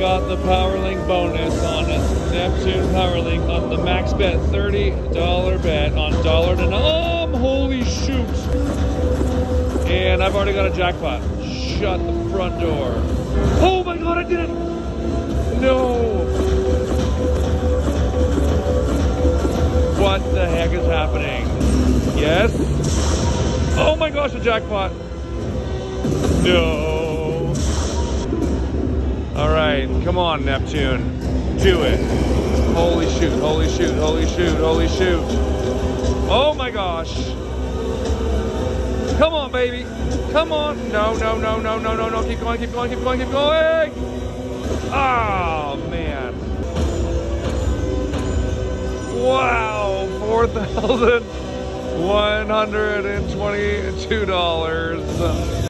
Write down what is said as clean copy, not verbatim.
got the Power Link bonus on a Neptune Power Link on the max bet, $30 bet on dollar to nom. Holy shoot! And I've already got a jackpot. Shut the front door. Oh my god, I did it! No! What the heck is happening? Yes? Oh my gosh, a jackpot! No! All right, come on, Neptune. Do it. Holy shoot, holy shoot, holy shoot, holy shoot. Oh my gosh. Come on, baby. Come on. No, no, no, no, no, no, no. Keep going, keep going, keep going, keep going. Oh, man. Wow, $4,122.